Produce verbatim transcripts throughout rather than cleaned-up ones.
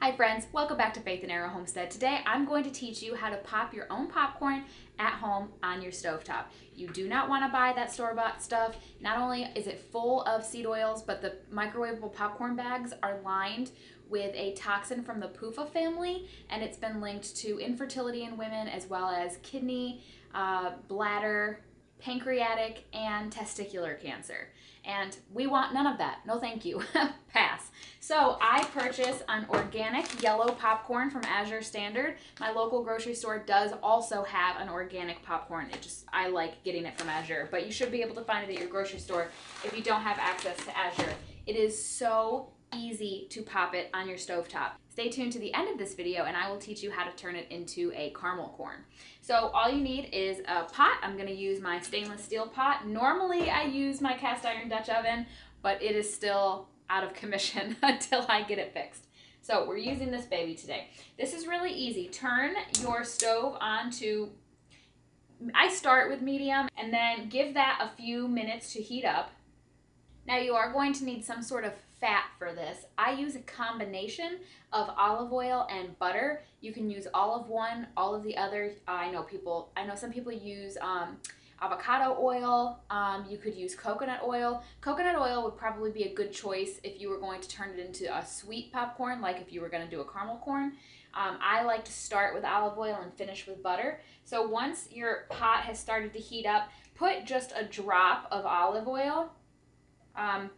Hi friends, welcome back to Faith and Arrow Homestead. Today I'm going to teach you how to pop your own popcorn at home on your stovetop. You do not want to buy that store-bought stuff. Not only is it full of seed oils, but the microwavable popcorn bags are lined with a toxin from the PUFA family, and it's been linked to infertility in women as well as kidney, uh, bladder, pancreatic, and testicular cancer. And we want none of that. No thank you. Pass. So I purchase an organic yellow popcorn from Azure Standard. My local grocery store does also have an organic popcorn. It just, I like getting it from Azure, but you should be able to find it at your grocery store if you don't have access to Azure. It is so easy to pop it on your stovetop. Stay tuned to the end of this video and I will teach you how to turn it into a caramel corn. So all you need is a pot. I'm going to use my stainless steel pot. Normally I use my cast iron Dutch oven, but it is still out of commission until I get it fixed. So we're using this baby today. This is really easy. Turn your stove on to, I start with medium, and then give that a few minutes to heat up. Now you are going to need some sort of fat for this. I use a combination of olive oil and butter. You can use all of one, all of the other. I know people, I know some people use um, avocado oil. Um, you could use coconut oil. Coconut oil would probably be a good choice if you were going to turn it into a sweet popcorn, like if you were going to do a caramel corn. Um, I like to start with olive oil and finish with butter. So once your pot has started to heat up, put just a drop of olive oil. Um,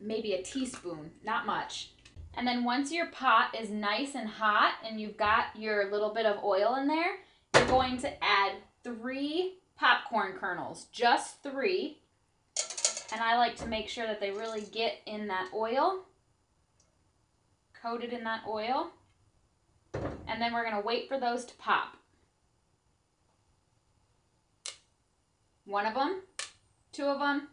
maybe a teaspoon, not much. And then once your pot is nice and hot and you've got your little bit of oil in there, you're going to add three popcorn kernels, just three. And I like to make sure that they really get in that oil, coated in that oil. And then we're going to wait for those to pop. One of them, two of them,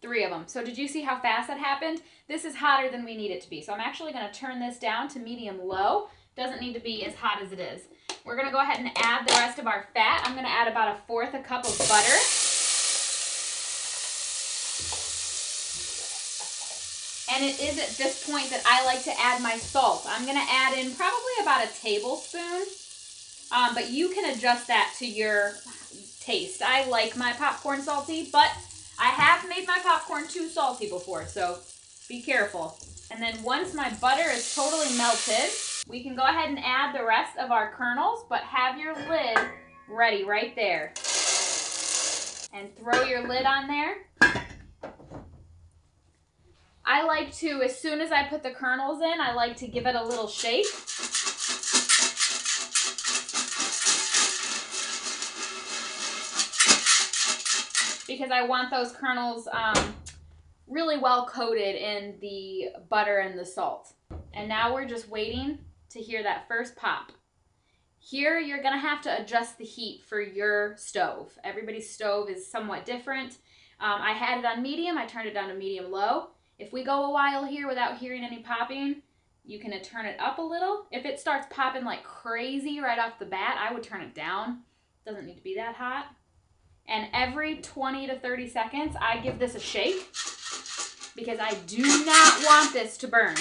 three of them. So did you see how fast that happened? This is hotter than we need it to be. So I'm actually going to turn this down to medium low. Doesn't need to be as hot as it is. We're going to go ahead and add the rest of our fat. I'm going to add about a fourth a cup of butter. And it is at this point that I like to add my salt. I'm going to add in probably about a tablespoon, um, but you can adjust that to your taste. I like my popcorn salty, but I have made my popcorn too salty before, so be careful. And then once my butter is totally melted, we can go ahead and add the rest of our kernels, but have your lid ready right there. And throw your lid on there. I like to, as soon as I put the kernels in, I like to give it a little shake. Because I want those kernels um, really well coated in the butter and the salt. And now we're just waiting to hear that first pop. Here you're gonna have to adjust the heat for your stove. Everybody's stove is somewhat different. Um, I had it on medium, I turned it down to medium low. If we go a while here without hearing any popping, you can turn it up a little. If it starts popping like crazy right off the bat, I would turn it down. Doesn't need to be that hot. And every twenty to thirty seconds, I give this a shake because I do not want this to burn.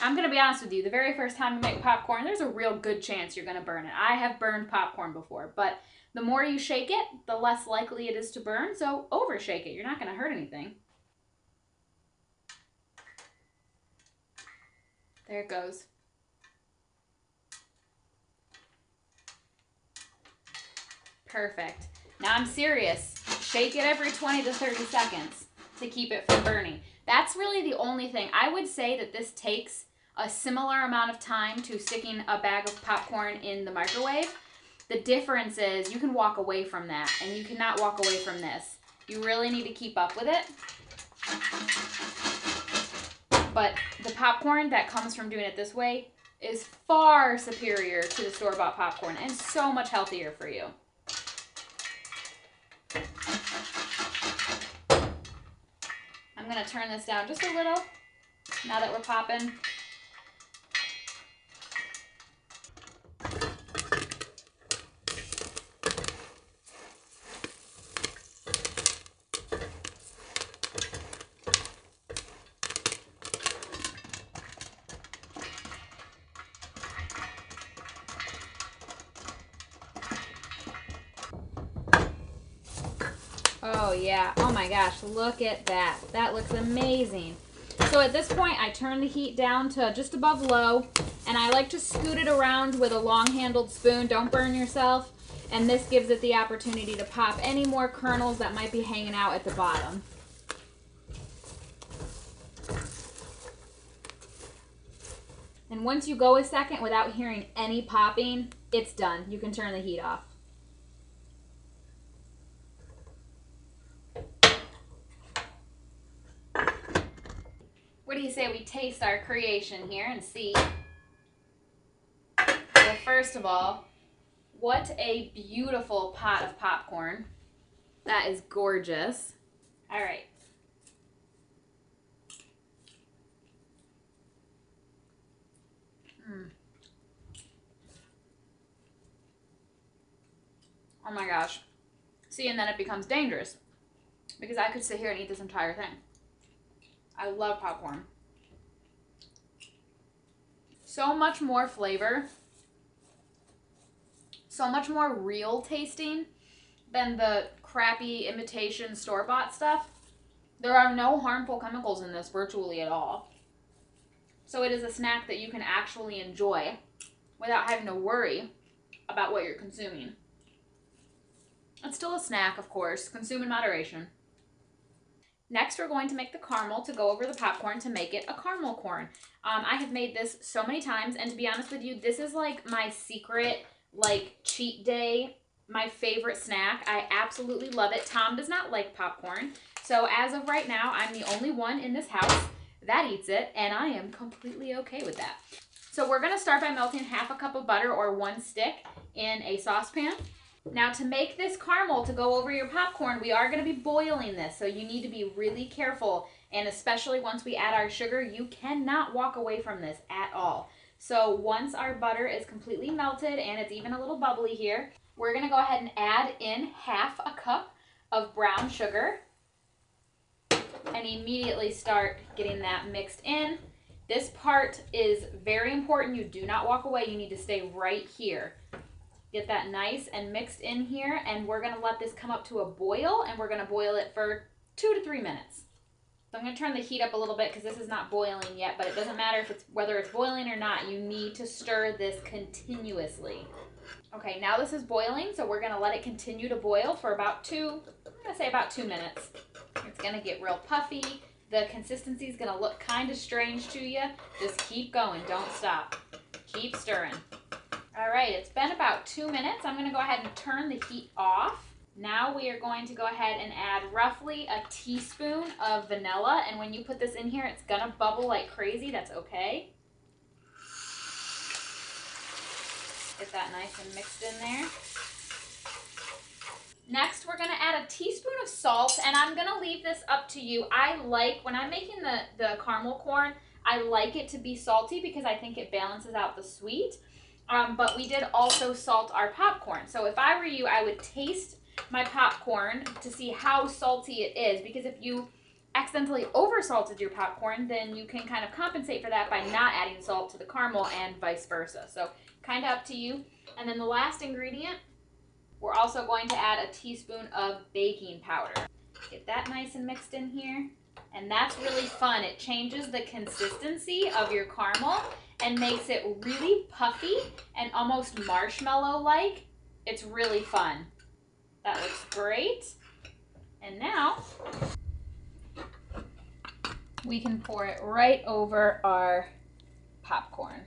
I'm going to be honest with you. The very first time you make popcorn, there's a real good chance you're going to burn it. I have burned popcorn before, but the more you shake it, the less likely it is to burn. So overshake it. You're not going to hurt anything. There it goes. Perfect. Now I'm serious. Shake it every twenty to thirty seconds to keep it from burning. That's really the only thing. I would say that this takes a similar amount of time to sticking a bag of popcorn in the microwave. The difference is you can walk away from that, and you cannot walk away from this. You really need to keep up with it. But the popcorn that comes from doing it this way is far superior to the store-bought popcorn and so much healthier for you. I'm going to turn this down just a little now that we're popping. Oh yeah, oh my gosh, look at that. That looks amazing. So at this point, I turn the heat down to just above low, and I like to scoot it around with a long-handled spoon. Don't burn yourself. And this gives it the opportunity to pop any more kernels that might be hanging out at the bottom. And once you go a second without hearing any popping, it's done. You can turn the heat off. What do you say we taste our creation here and see? Well, first of all, what a beautiful pot of popcorn. That is gorgeous. All right. Mm. Oh my gosh. See, and then it becomes dangerous because I could sit here and eat this entire thing. I love popcorn. So much more flavor. So much more real tasting than the crappy imitation store-bought stuff. There are no harmful chemicals in this virtually at all. So it is a snack that you can actually enjoy without having to worry about what you're consuming. It's still a snack, of course. Consume in moderation. Next, we're going to make the caramel to go over the popcorn to make it a caramel corn. Um, I have made this so many times, and to be honest with you, this is like my secret, like, cheat day, my favorite snack. I absolutely love it. Tom does not like popcorn, so as of right now, I'm the only one in this house that eats it, and I am completely okay with that. So we're going to start by melting half a cup of butter or one stick in a saucepan. Now, to make this caramel to go over your popcorn, we are going to be boiling this, so you need to be really careful, and especially once we add our sugar, you cannot walk away from this at all. So once our butter is completely melted and it's even a little bubbly here, we're going to go ahead and add in half a cup of brown sugar and immediately start getting that mixed in. This part is very important. You do not walk away. You need to stay right here. Get that nice and mixed in here, and we're going to let this come up to a boil, and we're going to boil it for two to three minutes. So I'm going to turn the heat up a little bit because this is not boiling yet, but it doesn't matter if it's whether it's boiling or not. You need to stir this continuously. Okay, now this is boiling, so we're going to let it continue to boil for about two, I'm going to say about two minutes. It's going to get real puffy. The consistency is going to look kind of strange to you. Just keep going. Don't stop. Keep stirring. All right, it's been about two minutes. I'm going to go ahead and turn the heat off. Now we are going to go ahead and add roughly a teaspoon of vanilla. And when you put this in here, it's going to bubble like crazy. That's okay. Get that nice and mixed in there. Next, we're going to add a teaspoon of salt, and I'm going to leave this up to you. I like, when I'm making the, the caramel corn, I like it to be salty because I think it balances out the sweet. Um, but we did also salt our popcorn. So if I were you, I would taste my popcorn to see how salty it is, because if you accidentally over-salted your popcorn, then you can kind of compensate for that by not adding salt to the caramel and vice versa. So kind of up to you. And then the last ingredient, we're also going to add a teaspoon of baking powder. Get that nice and mixed in here. And that's really fun. It changes the consistency of your caramel and makes it really puffy and almost marshmallow-like. It's really fun. That looks great. And now we can pour it right over our popcorn.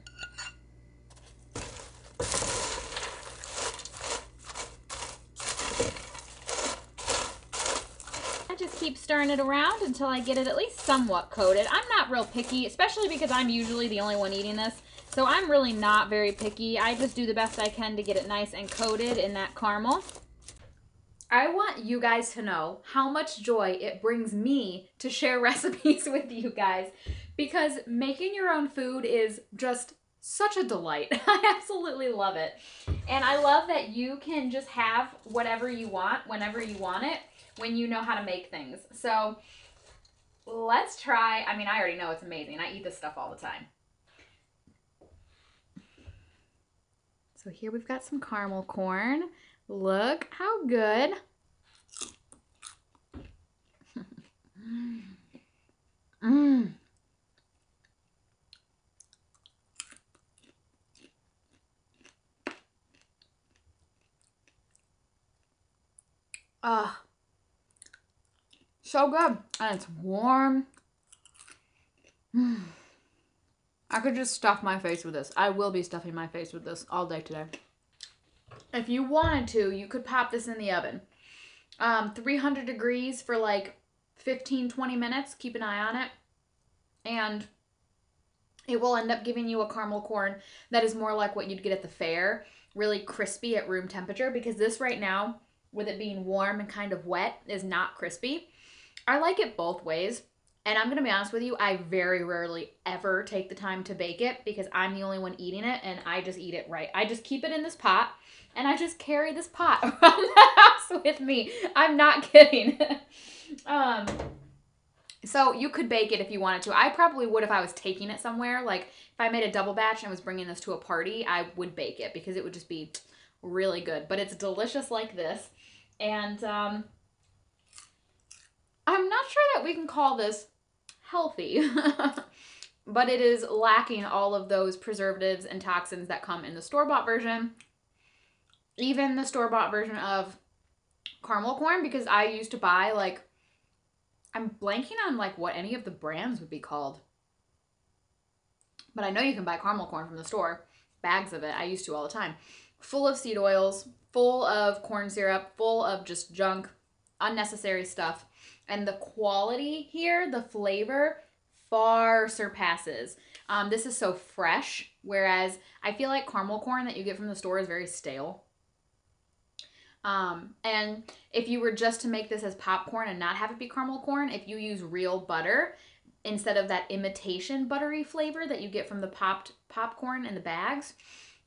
Keep stirring it around until I get it at least somewhat coated. I'm not real picky, especially because I'm usually the only one eating this, so I'm really not very picky. I just do the best I can to get it nice and coated in that caramel. I want you guys to know how much joy it brings me to share recipes with you guys, because making your own food is just such a delight. I absolutely love it. And I love that you can just have whatever you want, whenever you want it, when you know how to make things. So let's try. I mean, I already know it's amazing. I eat this stuff all the time. So here we've got some caramel corn. Look how good. Mm. Mm. Uh, so good. And it's warm. Mm. I could just stuff my face with this. I will be stuffing my face with this all day today. If you wanted to, you could pop this in the oven. Um, three hundred degrees for like fifteen, twenty minutes. Keep an eye on it. And it will end up giving you a caramel corn that is more like what you'd get at the fair. Really crispy at room temperature. Because this right now, with it being warm and kind of wet, is not crispy. I like it both ways. And I'm going to be honest with you, I very rarely ever take the time to bake it because I'm the only one eating it, and I just eat it right. I just keep it in this pot, and I just carry this pot around the house with me. I'm not kidding. um, so you could bake it if you wanted to. I probably would if I was taking it somewhere. Like if I made a double batch and was bringing this to a party, I would bake it because it would just be really good. But it's delicious like this. And um, I'm not sure that we can call this healthy, but it is lacking all of those preservatives and toxins that come in the store-bought version, even the store-bought version of caramel corn, because I used to buy, like, I'm blanking on, like, what any of the brands would be called, but I know you can buy caramel corn from the store, bags of it, I used to all the time, full of seed oils, full of corn syrup, full of just junk, unnecessary stuff. And the quality here, the flavor, far surpasses. Um, this is so fresh, whereas I feel like caramel corn that you get from the store is very stale. Um, and if you were just to make this as popcorn and not have it be caramel corn, if you use real butter instead of that imitation buttery flavor that you get from the popped popcorn in the bags,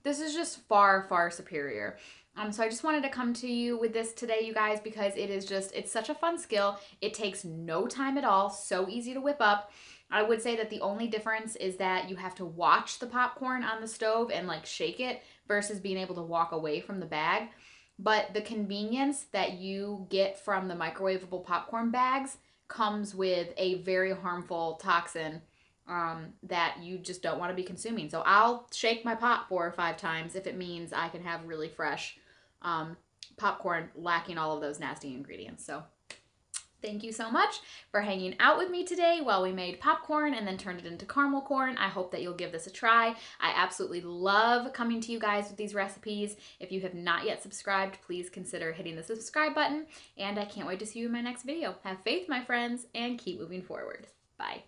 this is just far, far superior. Um, so I just wanted to come to you with this today, you guys, because it is just, it's such a fun skill. It takes no time at all. So easy to whip up. I would say that the only difference is that you have to watch the popcorn on the stove and like shake it versus being able to walk away from the bag. But the convenience that you get from the microwavable popcorn bags comes with a very harmful toxin um, that you just don't want to be consuming. So I'll shake my pot four or five times if it means I can have really fresh Um, popcorn lacking all of those nasty ingredients. So thank you so much for hanging out with me today while we made popcorn and then turned it into caramel corn. I hope that you'll give this a try. I absolutely love coming to you guys with these recipes. If you have not yet subscribed, please consider hitting the subscribe button, and I can't wait to see you in my next video. Have faith, my friends, and keep moving forward. Bye.